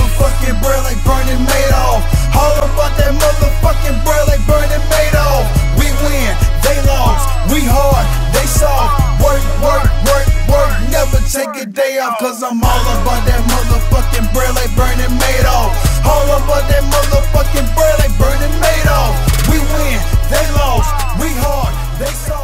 motherfucking bread like Bernie Madoff. All about that motherfucking bread like Bernie Madoff. We win, they lost. We hard, they soft. Work, work, work, work. Never take a day off, cause I'm all about that motherfucking bread like Bernie Madoff. All about that motherfucking bread like Bernie Madoff. We win, they lost. We hard, they soft.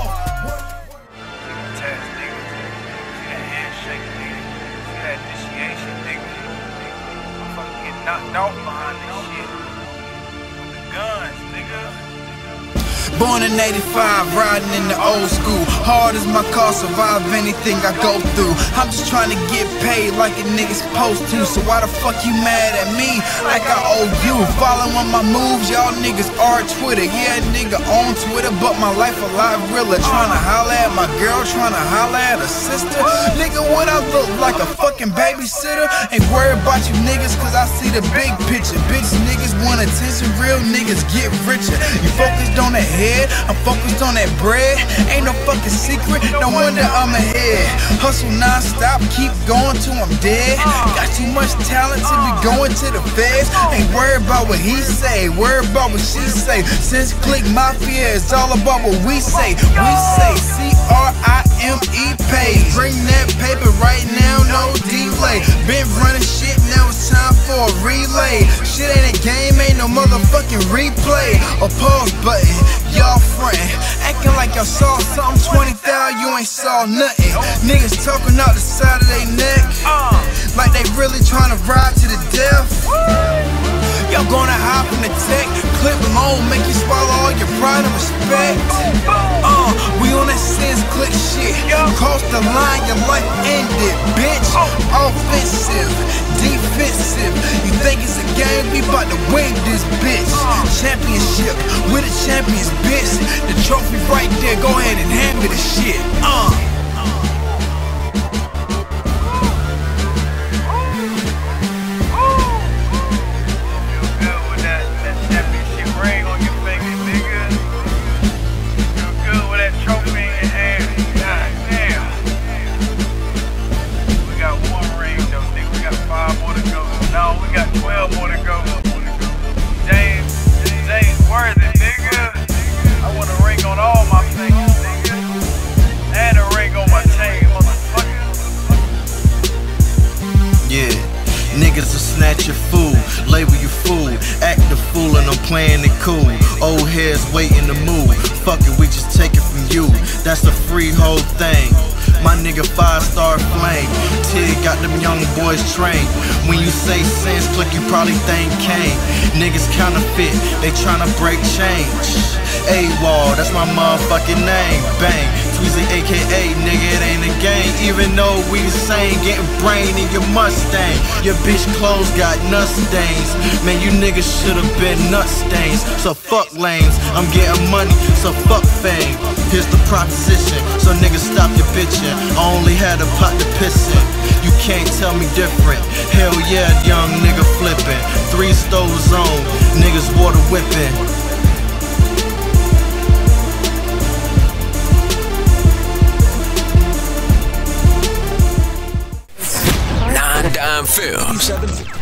Born in 85, riding in the old school. Hard as my car, survive anything I go through. I'm just trying to get paid like a nigga's supposed to. So why the fuck you mad at me like I owe you? Following my moves, y'all niggas are Twitter. Yeah, nigga on Twitter, but my life a lot realer. Trying to holler at my girl, trying to holler at her sister. Nigga, what I look like, a fucking babysitter? Ain't worried about you niggas, cause I see the big picture. Bitch, niggas want attention, real niggas get richer. You focused on that head, I'm focused on that bread. Ain't no fucking secret, no wonder I'm ahead. Hustle non-stop, keep going till I'm dead. Got too much talent to be going to the feds. Ain't worried about what he say, worried about what she say. Since Click Mafia, it's all about what we say. We say CRIME pays. Bring that paper right now, no delay. Been running shit, now it's time for a relay. Shit ain't a game, ain't no motherfucking replay. A pause button, y'all frontin', acting like y'all saw something. 20,000, you ain't saw nothing. Niggas talking out the side of they neck like they really tryna ride to the death. Y'all gonna hop in the tech, clip long, make you swallow all your pride and respect. We on that sense click shit. Cross the line, your life ended, bitch. Offensive, defensive. You think it's a game? We bout to win this bitch. Championship, we're the champions, bitch. The trophy right there, go ahead and hand me the shit. Niggas will snatch your food, label you fool, act the fool and I'm playing it cool. Old heads waiting to move, fuck it, we just take it from you. That's a free whole thing. My nigga 5-star flame, Tig got them young boys trained. When you say sense click, you probably think Kane. Niggas counterfeit, they tryna break change. AWOL, that's my motherfucking name, bang. Tweezy aka nigga, it ain't a game. Even though we the same, getting brain in your Mustang. Your bitch clothes got nut stains. Man, you niggas should've been nut stains. So fuck lanes, I'm getting money, so fuck fame. Here's the proposition, so niggas stop your bitchin'. I only had a pot to piss in. You can't tell me different. Hell yeah, young nigga flippin'. 3 stoves on, niggas water whippin'. Films.